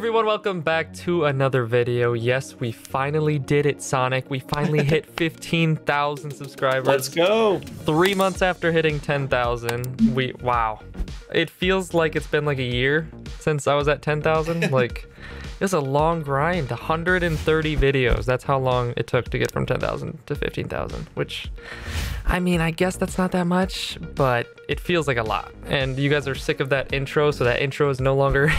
everyone, welcome back to another video. Yes, we finally did it, Sonic. We finally hit 15,000 subscribers. Let's go. 3 months after hitting 10,000. Wow. It feels like it's been like a year since I was at 10,000. Like, it's a long grind. 130 videos. That's how long it took to get from 10,000 to 15,000, which, I mean, I guess that's not that much, but it feels like a lot. And you guys are sick of that intro, so that intro is no longer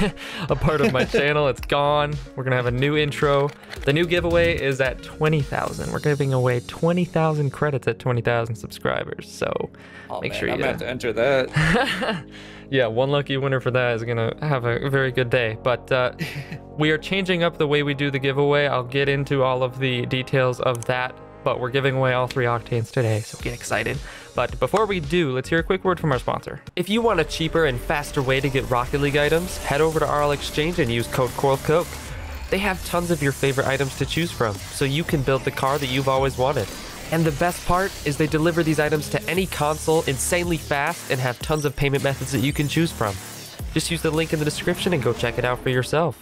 a part of my channel. It's gone. We're gonna have a new intro. The new giveaway is at 20,000. We're giving away 20,000 credits at 20,000 subscribers, so make sure you to enter that. Yeah, one lucky winner for that is gonna have a very good day. But we are changing up the way we do the giveaway. I'll get into all of the details of that, but we're giving away all 3 octanes today, so get excited. But before we do, let's hear a quick word from our sponsor. If you want a cheaper and faster way to get Rocket League items, head over to RL Exchange and use code CoralCoke. They have tons of your favorite items to choose from, so you can build the car that you've always wanted. And the best part is they deliver these items to any console insanely fast and have tons of payment methods that you can choose from. Just use the link in the description and go check it out for yourself.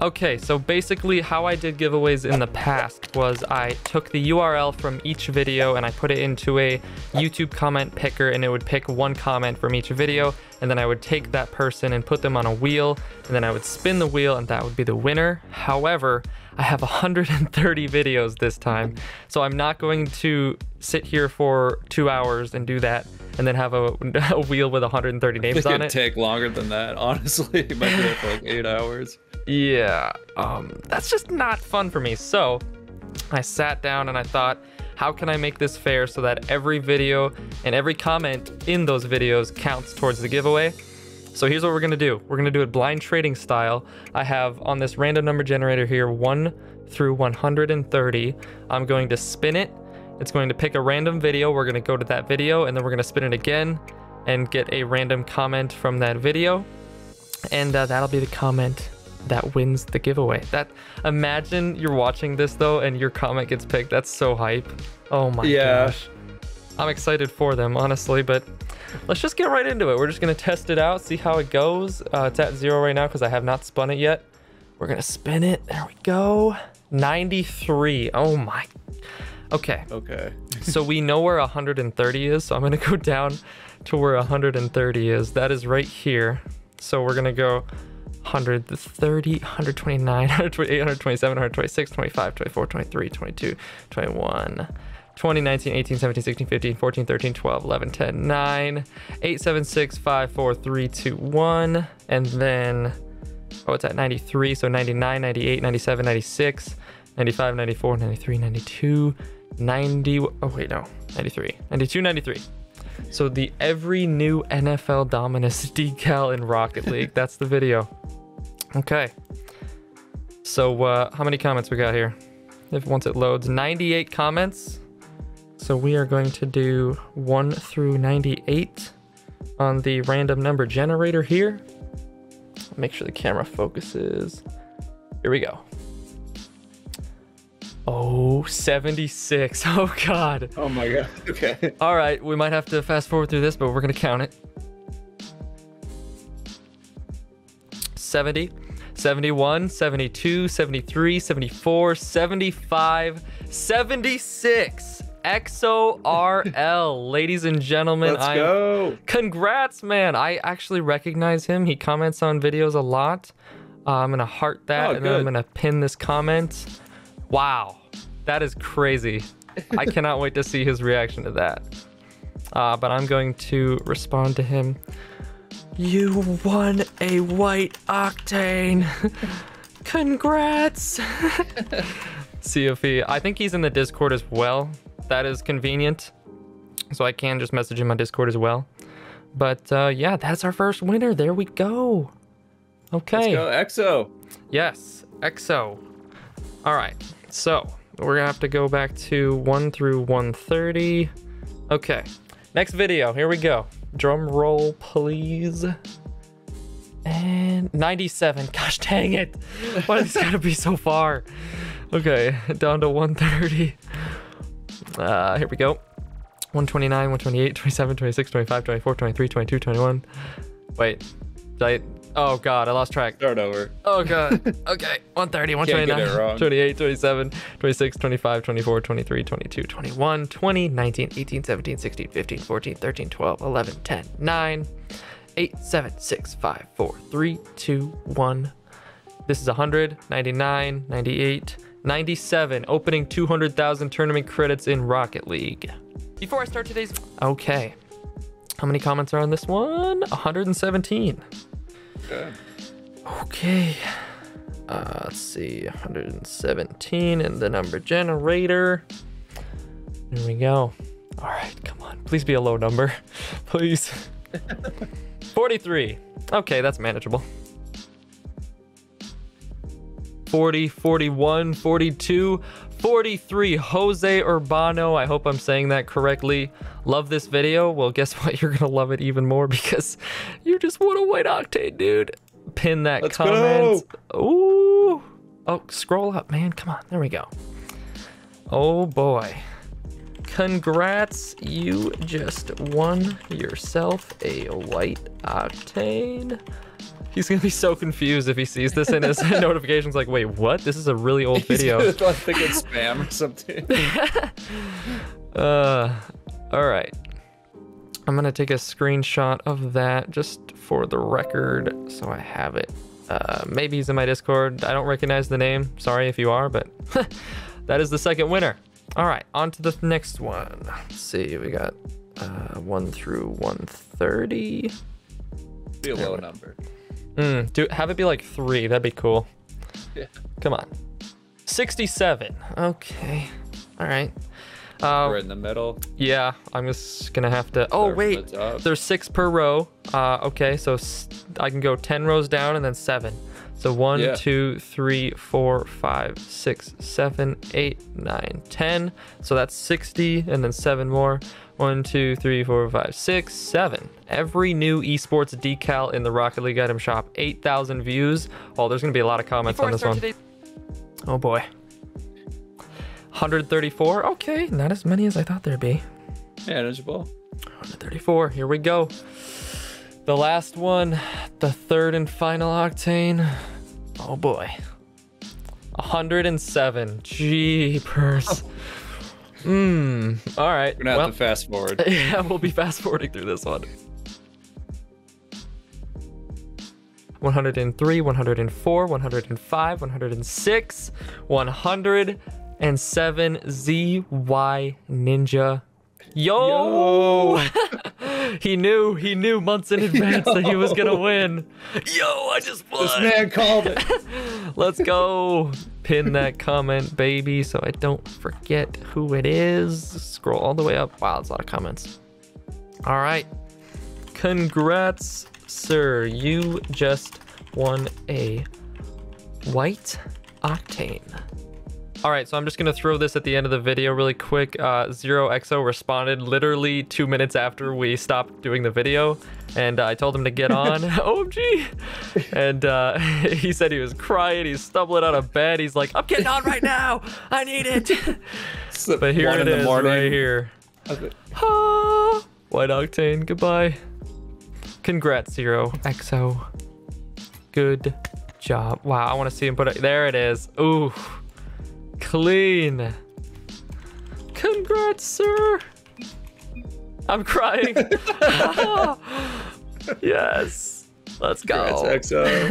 Okay, so basically how I did giveaways in the past was I took the URL from each video and I put it into a YouTube comment picker, and it would pick one comment from each video, and then I would take that person and put them on a wheel, and then I would spin the wheel and that would be the winner. However, I have 130 videos this time, so I'm not going to sit here for 2 hours and do that and then have a wheel with 130 names on it. It could take longer than that, honestly. It might be like 8 hours. Yeah, that's just not fun for me. So I sat down and I thought, how can I make this fair so that every video and every comment in those videos counts towards the giveaway? So here's what we're gonna do. We're gonna do it blind trading style. I have on this random number generator here 1 through 130. I'm going to spin it. It's going to pick a random video. We're gonna go to that video and then we're gonna spin it again and get a random comment from that video. And that'll be the comment that wins the giveaway. That, imagine you're watching this though and your comment gets picked. That's so hype. Oh my gosh. I'm excited for them, honestly, but let's just get right into it. We're just gonna test it out, see how it goes. It's at 0 right now because I have not spun it yet. We're gonna spin it. There we go. 93. Oh my. Okay. Okay. So we know where 130 is, so I'm gonna go down to where 130 is. That is right here. So we're gonna go 130, 129, 128, 127, 126, 25, 24, 23, 22, 21. 20, 19, 18, 17, 16, 15, 14, 13, 12, 11, 10, 9, 8, 7, 6, 5, 4, 3, 2, 1, and then, oh, it's at 93, so 99, 98, 97, 96, 95, 94, 93, 92, 90, oh wait, no, 93, 92, 93. So the every new NFL Dominus decal in Rocket League, that's the video. Okay, so how many comments we got here? If once it loads, 98 comments. So we are going to do 1 through 98 on the random number generator here. Make sure the camera focuses. Here we go. Oh, 76. Oh, God. Oh, my God. Okay. All right. We might have to fast forward through this, but we're going to count it. 70. 71, 72, 73, 74, 75, 76. XORL, ladies and gentlemen. Let's go. Congrats, man. I actually recognize him. He comments on videos a lot. I'm going to heart that, and then I'm going to pin this comment. Wow, that is crazy. I cannot wait to see his reaction to that. But I'm going to respond to him. You won a white octane. Congrats. See if he, I think he's in the Discord as well. That is convenient, so I can just message him on Discord as well. But yeah, that's our first winner. There we go. Okay, let's go, XO. Yes, XO. All right, so we're gonna have to go back to 1 through 130. Okay, next video, here we go. Drum roll, please. And 97. Gosh dang it, why is this gotta be so far? Okay, down to 130. Here we go. 129, 128, 27, 26, 25, 24, 23, 22, 21. Wait, did I Oh God, I lost track. Start over. Oh God. Okay. 130, 129, 28, 27, 26, 25, 24, 23, 22, 21, 20, 19, 18, 17, 16, 15, 14, 13, 12, 11, 10, 9, 8, 7, 6, 5, 4, 3, 2, 1. This is 100, 99, 98, 97. Opening 200,000 tournament credits in Rocket League. Before I start today's... Okay. How many comments are on this one? 117. Good. Okay. Let's see. 117 and the number generator. There we go. All right. Come on. Please be a low number. Please. 43. Okay. That's manageable. 40, 41, 42, 43. Jose Urbano. I hope I'm saying that correctly. Love this video. Well, guess what? You're going to love it even more because you just want a white octane, dude. Pin that Let's comment. Go. Ooh. Oh, scroll up, man. Come on. There we go. Oh, boy. Congrats. You just won yourself a white octane. He's going to be so confused if he sees this in his notifications. Like, wait, what? This is a really old video. I think it's spam or something. All right. I'm going to take a screenshot of that just for the record so I have it. Maybe he's in my Discord. I don't recognize the name. Sorry if you are, but that is the second winner. All right, on to the next one. Let's see. We got 1 through 130. Be a low number. Do have it be like 3. That'd be cool. Yeah. Come on. 67. Okay. All right. We're in the middle. Yeah, I'm just gonna have to. Oh wait, there's 6 per row. Okay, so I can go 10 rows down and then 7. So 1, 2, 3, 4, 5, 6, 7, 8, 9, 10. So that's 60, and then 7 more. 1, 2, 3, 4, 5, 6, 7. Every new esports decal in the Rocket League item shop. 8,000 views. Oh, there's gonna be a lot of comments on this one. Oh boy. 134. Okay, not as many as I thought there'd be. Manageable. 134. Here we go. The last one, the third and final octane. Oh boy. 107. Jeepers. All right. We're gonna have to fast forward. Yeah, we'll be fast forwarding through this one. 103, 104, 105, 106, 100. And 7ZY Ninja. Yo! he knew months in advance that he was gonna win. Yo, I just won. This man called it. Let's go. Pin that comment, baby, so I don't forget who it is. Scroll all the way up. Wow, that's a lot of comments. All right. Congrats, sir. You just won a white octane. All right, so I'm just gonna throw this at the end of the video really quick. Zero XO responded literally 2 minutes after we stopped doing the video, and I told him to get on. OMG! And he said he was crying, he's stumbling out of bed, he's like, I'm getting on right now, I need it. But here it is, right here. Ah, white octane, goodbye. Congrats, Zero XO. Good job. Wow, I wanna see him put it, there it is. Ooh. Clean. Congrats, sir. I'm crying. Yes. Let's go. Congrats, XO.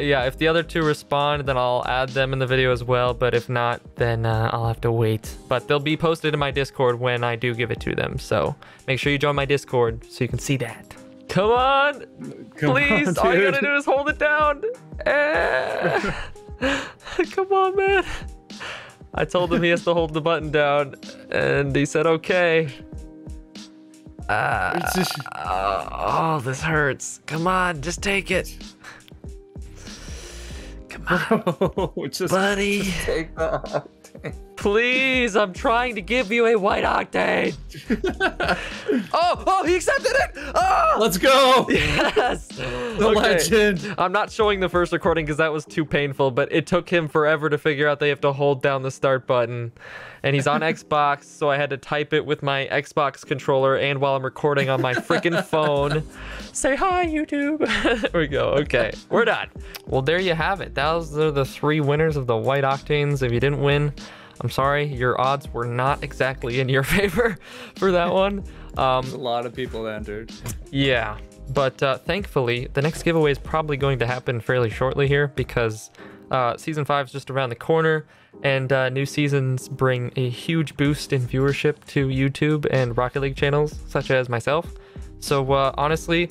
Yeah, if the other two respond, then I'll add them in the video as well. But if not, then I'll have to wait. But they'll be posted in my Discord when I do give it to them. So make sure you join my Discord so you can see that. Come on. Please. All you gotta do is hold it down. Come on, man. I told him he has to hold the button down, and he said, okay. Oh, this hurts. Come on, just take it. Come on, buddy. Just take the octane. Please, I'm trying to give you a white octane. Oh, he accepted it. Oh, let's go. Yes. The legend. I'm not showing the first recording because that was too painful, but it took him forever to figure out they have to hold down the start button. And he's on Xbox, so I had to type it with my Xbox controller and while I'm recording on my freaking phone. Say hi, YouTube. There we go. Okay, we're done. Well, there you have it. Those are the three winners of the White Octanes. If you didn't win, I'm sorry. Your odds were not exactly in your favor for that one. A lot of people entered. Yeah, but thankfully, the next giveaway is probably going to happen fairly shortly here because Season 5 is just around the corner. And new seasons bring a huge boost in viewership to YouTube and Rocket League channels, such as myself. So honestly,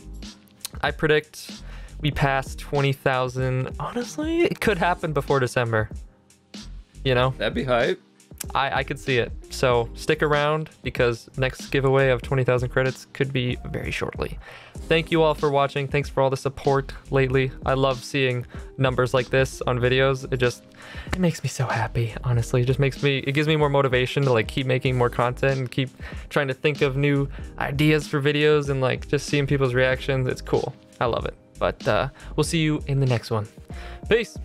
I predict we pass 20,000. Honestly, it could happen before December. You know? That'd be hype. I could see it. So stick around because next giveaway of 20,000 credits could be very shortly. Thank you all for watching. Thanks for all the support lately. I love seeing numbers like this on videos. It makes me so happy, honestly. It just makes me, it gives me more motivation to like keep making more content and keep trying to think of new ideas for videos and like just seeing people's reactions. It's cool. I love it. But we'll see you in the next one. Peace.